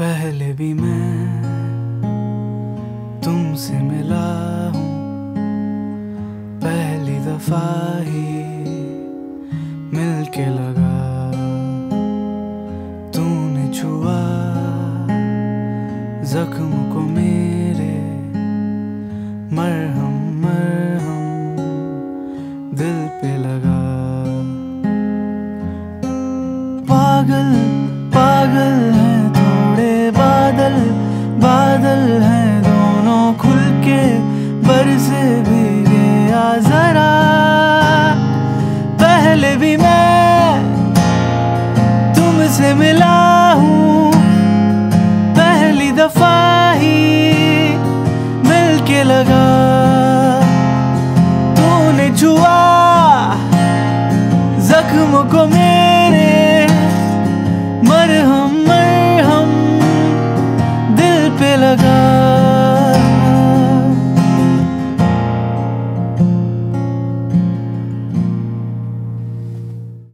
पहले भी मैं तुमसे मिला हूँ, पहली दफा ही मिलके लगा, तूने छुआ जख्म को मेरे, मरहम मरहम दिल पे लगा। पागल पागल है थोड़े बादल, बादल है दोनों खुल के बरसे भीगे आ जरा। पहले भी मैं तुमसे मिला हूँ, पहली दफा ही मिलके लगा, तूने छुआ जख्म को मेरे, मरहम मरहम दिल पे लगा।